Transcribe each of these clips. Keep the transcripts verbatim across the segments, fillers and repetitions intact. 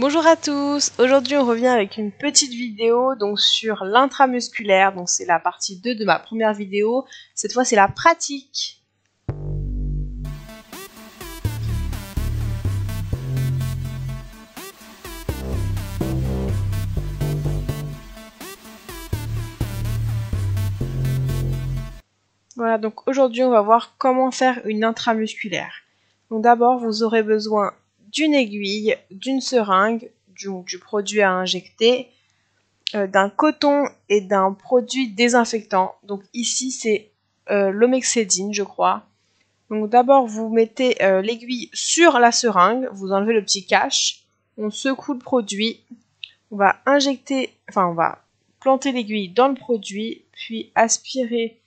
Bonjour à tous, aujourd'hui on revient avec une petite vidéo donc sur l'intramusculaire, donc c'est la partie deux de ma première vidéo, cette fois c'est la pratique. Voilà, donc aujourd'hui on va voir comment faire une intramusculaire. Donc d'abord vous aurez besoin d'une aiguille, d'une seringue, du, du produit à injecter, euh, d'un coton et d'un produit désinfectant. Donc ici c'est euh, l'omexédine je crois. Donc d'abord vous mettez euh, l'aiguille sur la seringue, vous enlevez le petit cache, on secoue le produit, on va injecter, enfin on va planter l'aiguille dans le produit, puis aspirer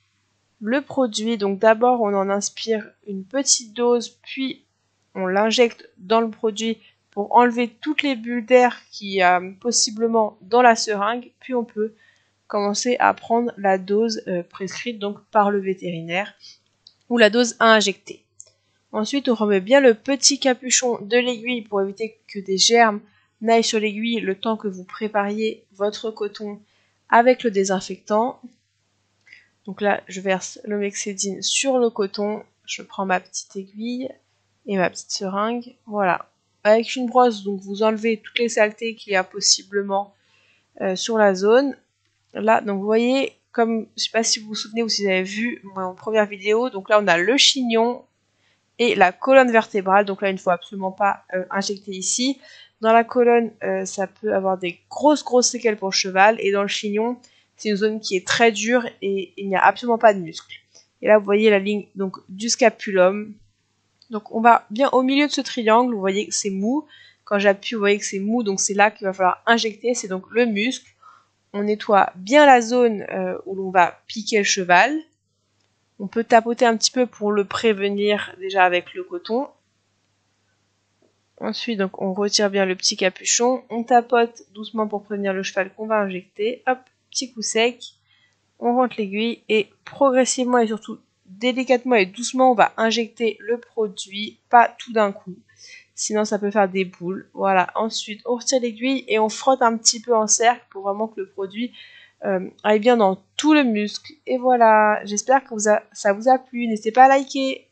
le produit. Donc d'abord on en inspire une petite dose, puis on l'injecte dans le produit pour enlever toutes les bulles d'air qui y a possiblement dans la seringue, puis on peut commencer à prendre la dose euh, prescrite donc par le vétérinaire ou la dose à injecter. Ensuite, on remet bien le petit capuchon de l'aiguille pour éviter que des germes n'aillent sur l'aiguille le temps que vous prépariez votre coton avec le désinfectant. Donc là, je verse l'omexédine sur le coton, je prends ma petite aiguille et ma petite seringue, voilà. Avec une brosse, donc vous enlevez toutes les saletés qu'il y a possiblement euh, sur la zone. Là, donc vous voyez, comme je ne sais pas si vous vous souvenez ou si vous avez vu mon première vidéo, donc là on a le chignon et la colonne vertébrale. Donc là, il ne faut absolument pas euh, injecter ici. Dans la colonne, euh, ça peut avoir des grosses grosses séquelles pour le cheval, et dans le chignon, c'est une zone qui est très dure et il n'y a absolument pas de muscle. Et là, vous voyez la ligne donc du scapulum. Donc on va bien au milieu de ce triangle, vous voyez que c'est mou. Quand j'appuie, vous voyez que c'est mou, donc c'est là qu'il va falloir injecter, c'est donc le muscle. On nettoie bien la zone euh, où l'on va piquer le cheval. On peut tapoter un petit peu pour le prévenir déjà avec le coton. Ensuite, donc on retire bien le petit capuchon, on tapote doucement pour prévenir le cheval qu'on va injecter. Hop, petit coup sec, on rentre l'aiguille et progressivement et surtout délicatement et doucement on va injecter le produit, pas tout d'un coup sinon ça peut faire des boules. Voilà, ensuite on retire l'aiguille et on frotte un petit peu en cercle pour vraiment que le produit euh, aille bien dans tout le muscle. Et voilà, j'espère que vous a, ça vous a plu, n'hésitez pas à liker.